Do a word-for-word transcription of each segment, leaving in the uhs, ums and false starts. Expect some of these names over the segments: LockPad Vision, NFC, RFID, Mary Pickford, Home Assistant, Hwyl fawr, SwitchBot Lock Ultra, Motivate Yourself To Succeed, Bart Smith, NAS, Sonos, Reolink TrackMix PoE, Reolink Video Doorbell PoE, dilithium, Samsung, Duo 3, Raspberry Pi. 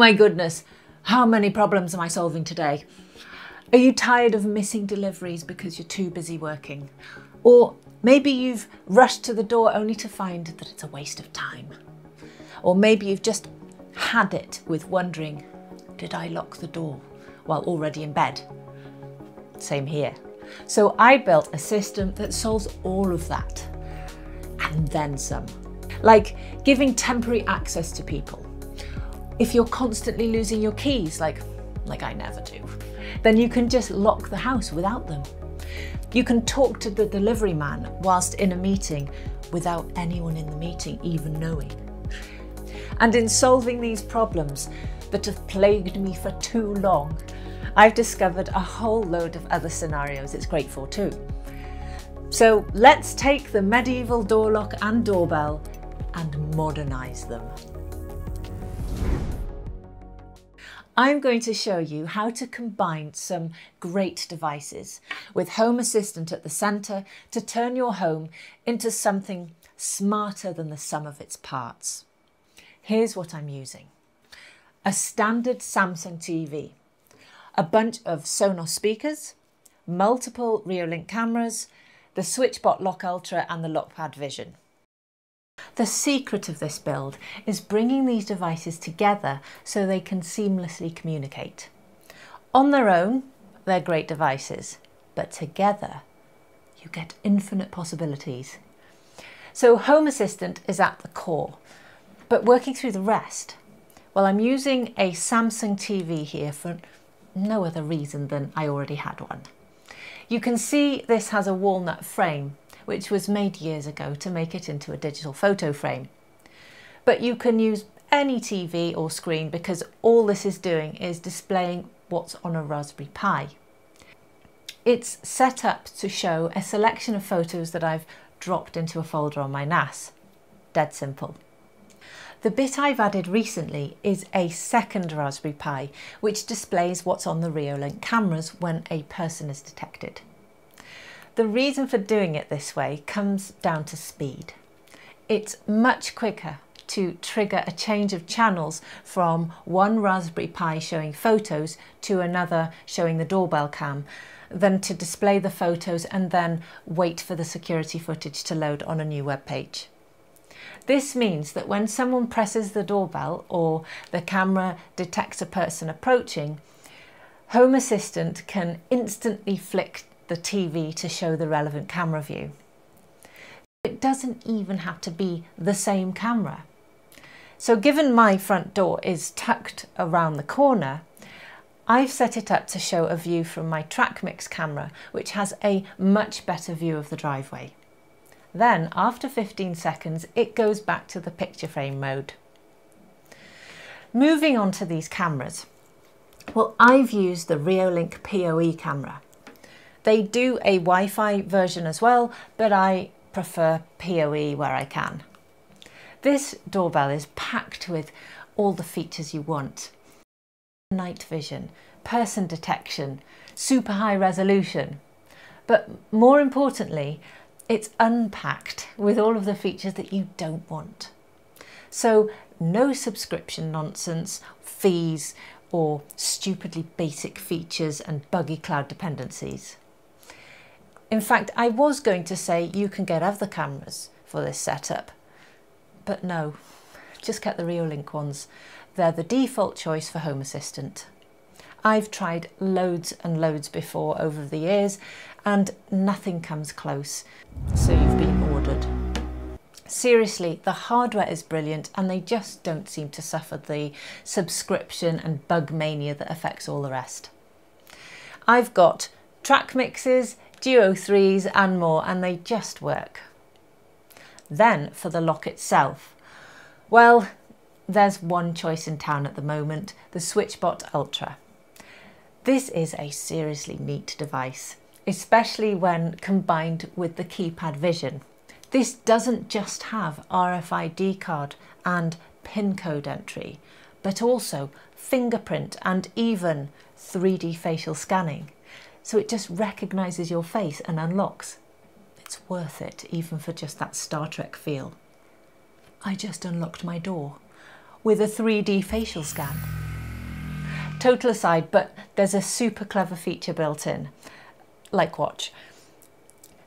my goodness, how many problems am I solving today? Are you tired of missing deliveries because you're too busy working? Or maybe you've rushed to the door only to find that it's a waste of time. Or maybe you've just had it with wondering, did I lock the door while already in bed? Same here. So I built a system that solves all of that, and then some. Like giving temporary access to people. If you're constantly losing your keys, like, like I never do, then you can just lock the house without them. You can talk to the delivery man whilst in a meeting without anyone in the meeting even knowing. And in solving these problems that have plagued me for too long, I've discovered a whole load of other scenarios it's great for too. So let's take the medieval door lock and doorbell and modernise them. I'm going to show you how to combine some great devices with Home Assistant at the centre to turn your home into something smarter than the sum of its parts. Here's what I'm using. A standard Samsung T V, a bunch of Sonos speakers, multiple Reolink cameras, the SwitchBot Lock Ultra and the LockPad Vision. The secret of this build is bringing these devices together so they can seamlessly communicate. On their own, they're great devices, but together you get infinite possibilities. So Home Assistant is at the core, but working through the rest, well, I'm using a Samsung T V here for no other reason than I already had one. You can see this has a walnut frame, which was made years ago to make it into a digital photo frame. But you can use any T V or screen because all this is doing is displaying what's on a Raspberry Pi. It's set up to show a selection of photos that I've dropped into a folder on my N A S. Dead simple. The bit I've added recently is a second Raspberry Pi, which displays what's on the Reolink cameras when a person is detected. The reason for doing it this way comes down to speed. It's much quicker to trigger a change of channels from one Raspberry Pi showing photos to another showing the doorbell cam than to display the photos and then wait for the security footage to load on a new web page. This means that when someone presses the doorbell or the camera detects a person approaching, Home Assistant can instantly flick the T V to show the relevant camera view. It doesn't even have to be the same camera. So given my front door is tucked around the corner, I've set it up to show a view from my TrackMix camera, which has a much better view of the driveway. Then, after fifteen seconds, it goes back to the picture frame mode. Moving on to these cameras. Well, I've used the Reolink P O E camera. They do a Wi-Fi version as well, but I prefer P O E where I can. This doorbell is packed with all the features you want. Night vision, person detection, super high resolution, but more importantly, it's unpacked with all of the features that you don't want. So no subscription nonsense, fees, or stupidly basic features and buggy cloud dependencies. In fact, I was going to say you can get other cameras for this setup, but no, just get the Reolink ones. They're the default choice for Home Assistant. I've tried loads and loads before over the years and nothing comes close, so you've been ordered. Seriously, the hardware is brilliant and they just don't seem to suffer the subscription and bug mania that affects all the rest. I've got TrackMixes, Duo threes and more, and they just work. Then for the lock itself, well, there's one choice in town at the moment, the SwitchBot Ultra. This is a seriously neat device, especially when combined with the keypad vision. This doesn't just have R F I D card and PIN code entry, but also fingerprint and even three D facial scanning. So it just recognises your face and unlocks. It's worth it, even for just that Star Trek feel. I just unlocked my door with a three D facial scan. Total aside, but there's a super clever feature built in, like watch.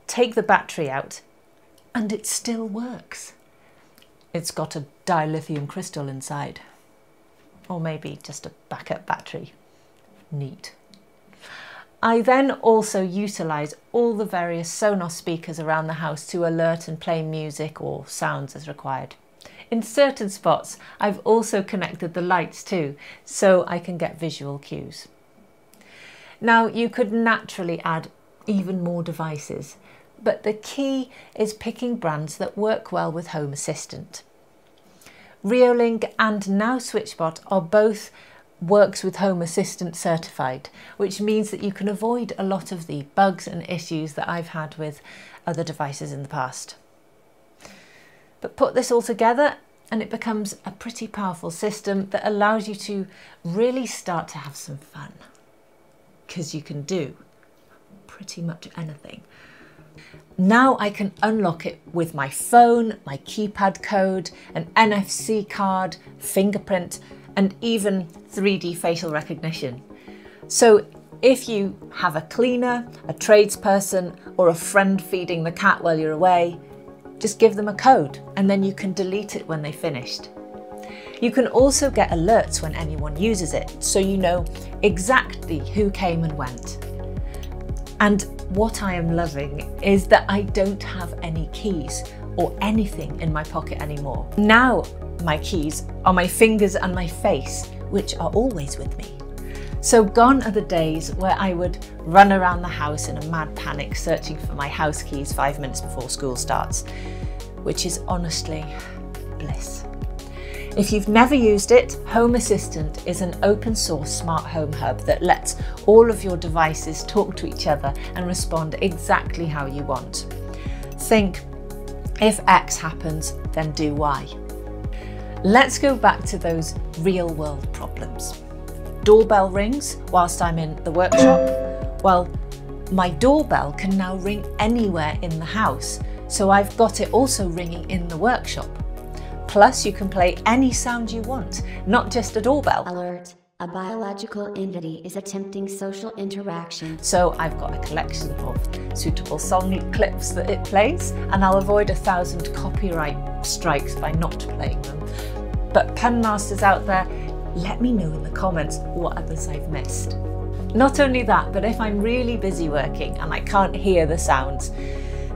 Take the battery out and it still works. It's got a dilithium crystal inside, or maybe just a backup battery. Neat. I then also utilize all the various Sonos speakers around the house to alert and play music or sounds as required. In certain spots, I've also connected the lights too, so I can get visual cues. Now, you could naturally add even more devices, but the key is picking brands that work well with Home Assistant. Reolink and now SwitchBot are both works with Home Assistant certified, which means that you can avoid a lot of the bugs and issues that I've had with other devices in the past. But put this all together and it becomes a pretty powerful system that allows you to really start to have some fun, because you can do pretty much anything. Now I can unlock it with my phone, my keypad code, an N F C card, fingerprint, and even three D facial recognition. So if you have a cleaner, a tradesperson, or a friend feeding the cat while you're away, just give them a code and then you can delete it when they finished. You can also get alerts when anyone uses it, so you know exactly who came and went. And what I am loving is that I don't have any keys or anything in my pocket anymore. Now my keys are my fingers and my face, which are always with me. So gone are the days where I would run around the house in a mad panic searching for my house keys five minutes before school starts, which is honestly bliss. If you've never used it, Home Assistant is an open source smart home hub that lets all of your devices talk to each other and respond exactly how you want. Think, if X happens, then do Y. Let's go back to those real world problems. Doorbell rings whilst I'm in the workshop. Well, my doorbell can now ring anywhere in the house, so I've got it also ringing in the workshop. Plus, you can play any sound you want, not just a doorbell. Alert, a biological entity is attempting social interaction. So I've got a collection of suitable song clips that it plays, and I'll avoid a thousand copyright strikes by not playing them. But pen masters out there, let me know in the comments what others I've missed. Not only that, but if I'm really busy working and I can't hear the sounds,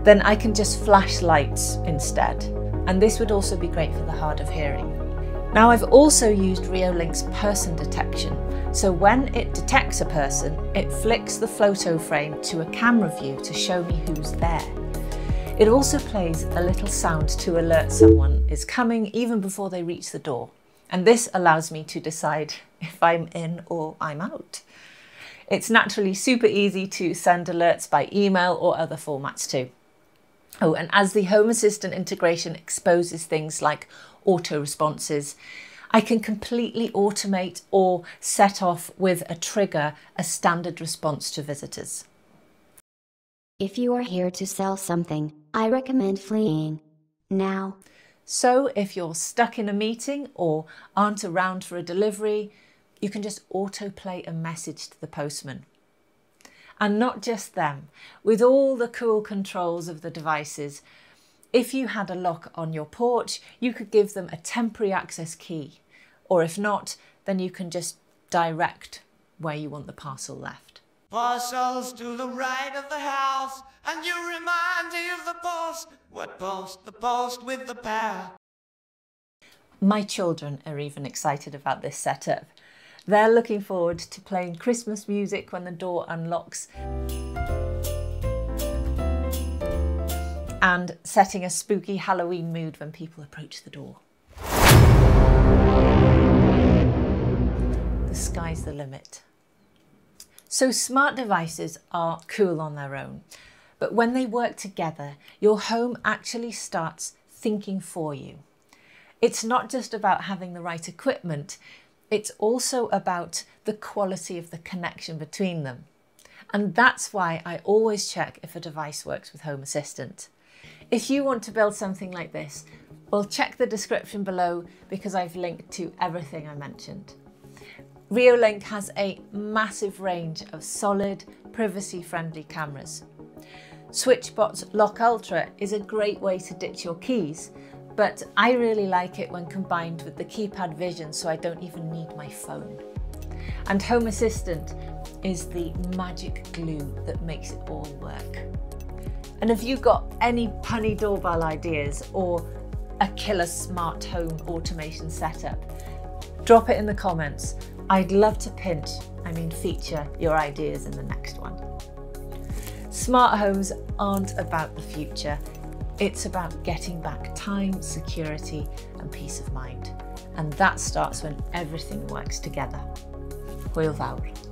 then I can just flash lights instead. And this would also be great for the hard of hearing. Now I've also used Reolink's person detection. So when it detects a person, it flicks the photo frame to a camera view to show me who's there. It also plays a little sound to alert someone is coming even before they reach the door. And this allows me to decide if I'm in or I'm out. It's naturally super easy to send alerts by email or other formats too. Oh, and as the Home Assistant integration exposes things like auto responses, I can completely automate or set off with a trigger a standard response to visitors. If you are here to sell something, I recommend fleeing now. So if you're stuck in a meeting or aren't around for a delivery, you can just autoplay a message to the postman. And not just them, with all the cool controls of the devices, if you had a lock on your porch, you could give them a temporary access key, or if not, then you can just direct where you want the parcel left. Parcels to the right of the house, and you remind me of the post. What post? The post with the power. My children are even excited about this setup. They're looking forward to playing Christmas music when the door unlocks, and setting a spooky Halloween mood when people approach the door. The sky's the limit. So smart devices are cool on their own, but when they work together, your home actually starts thinking for you. It's not just about having the right equipment, it's also about the quality of the connection between them. And that's why I always check if a device works with Home Assistant. If you want to build something like this, well, check the description below because I've linked to everything I mentioned. Reolink has a massive range of solid, privacy-friendly cameras. SwitchBot Lock Ultra is a great way to ditch your keys, but I really like it when combined with the keypad vision, so I don't even need my phone. And Home Assistant is the magic glue that makes it all work. And have you got any punny doorbell ideas or a killer smart home automation setup? Drop it in the comments. I'd love to pinch, I mean feature, your ideas in the next one. Smart homes aren't about the future. It's about getting back time, security, and peace of mind. And that starts when everything works together. Hwyl fawr.